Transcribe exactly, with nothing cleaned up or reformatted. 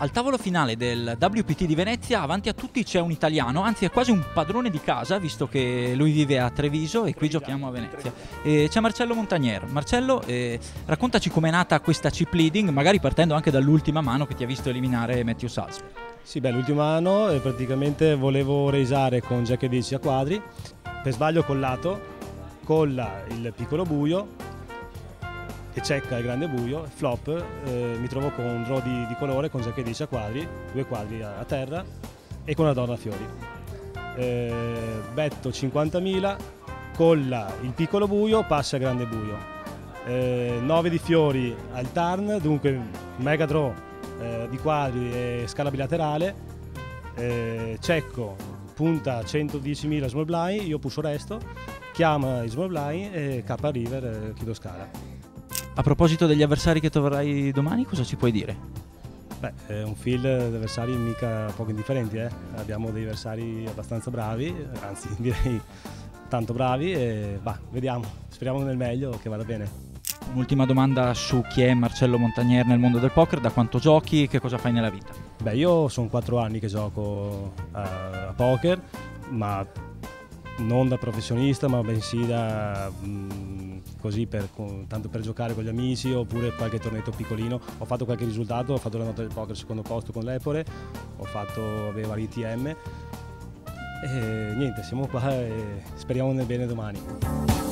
Al tavolo finale del W P T di Venezia avanti a tutti c'è un italiano, anzi è quasi un padrone di casa visto che lui vive a Treviso e qui giochiamo a Venezia. C'è Marcello Montagner. Marcello, eh, raccontaci com'è nata questa chip leading, magari partendo anche dall'ultima mano che ti ha visto eliminare Matthew Salzberg. Sì, beh, l'ultima mano eh, praticamente volevo raisare con jack dieci a quadri, per sbaglio ho collato, colla il piccolo buio, cecca il grande buio, flop, eh, mi trovo con un draw di, di colore con jack dieci a quadri, due quadri a, a terra e con una donna a fiori. Eh, betto cinquantamila, colla il piccolo buio, passa il grande buio. Eh, nove di fiori al turn, dunque mega draw eh, di quadri e scala bilaterale. Eh, cecco, punta centodiecimila small blind, io push resto, chiama il small blind e K river, eh, chiudo scala. A proposito degli avversari che troverai domani, cosa ci puoi dire? Beh, è un field di avversari mica poco indifferenti, eh? Abbiamo dei avversari abbastanza bravi, anzi direi tanto bravi e bah, vediamo, speriamo nel meglio che vada bene. Un'ultima domanda su chi è Marcello Montagner nel mondo del poker, da quanto giochi, che cosa fai nella vita? Beh, io sono quattro anni che gioco a, a poker, ma non da professionista, ma bensì da... Mh, così per, tanto per giocare con gli amici oppure qualche tornetto piccolino. Ho fatto qualche risultato, ho fatto la nota del poker secondo posto con l'Epore, ho fatto avevo l'I T M e niente, siamo qua e speriamo nel bene domani.